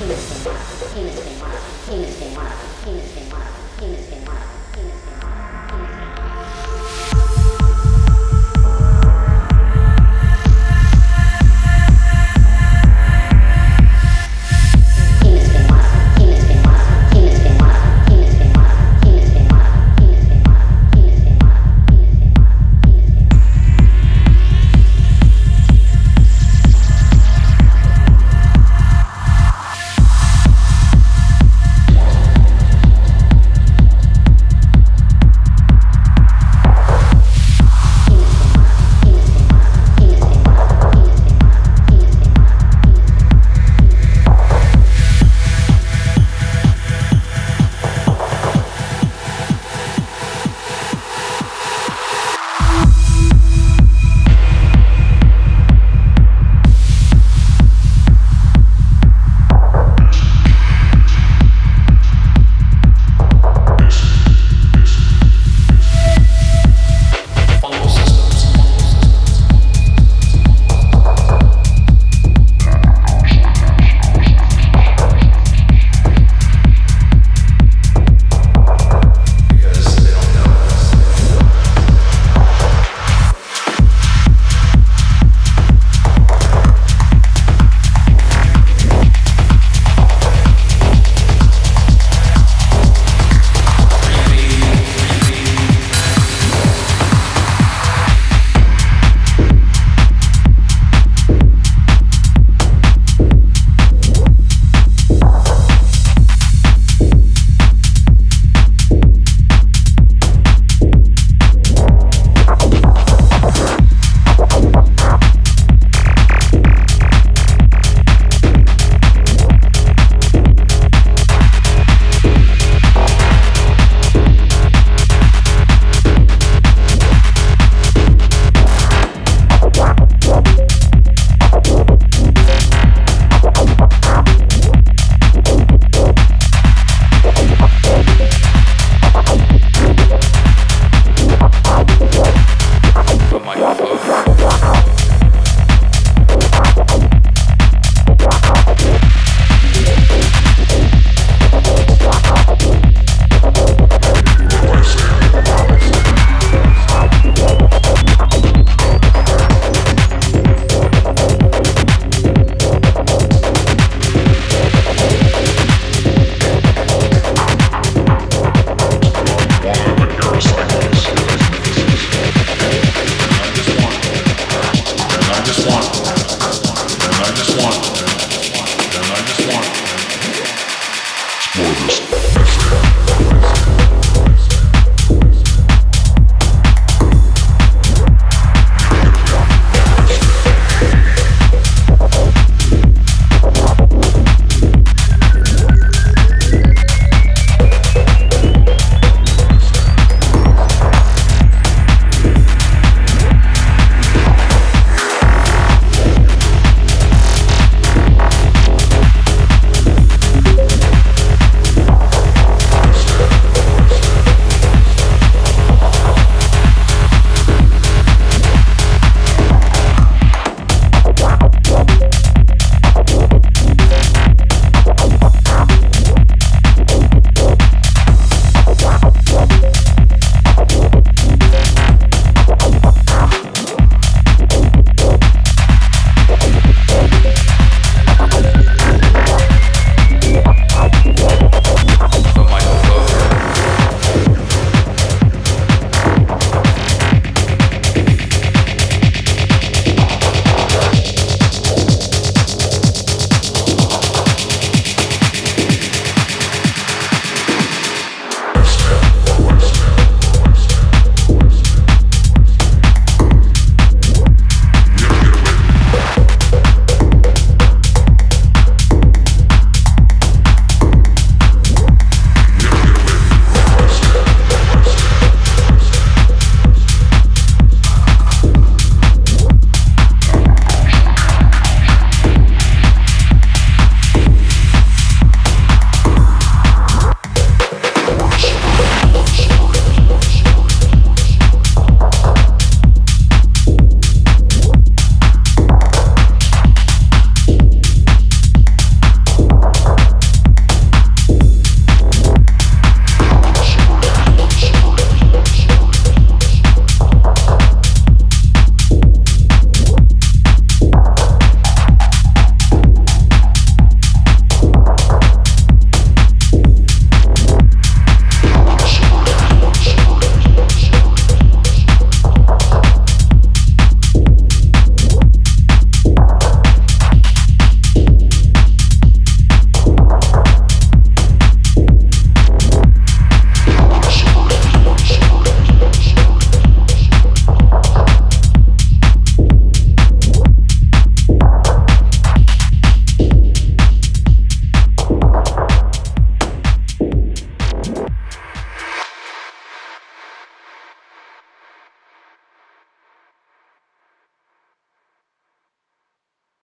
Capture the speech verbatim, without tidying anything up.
Penis been wild. Penis been wild. Penis been wild. Penis been wild. Penis been wild.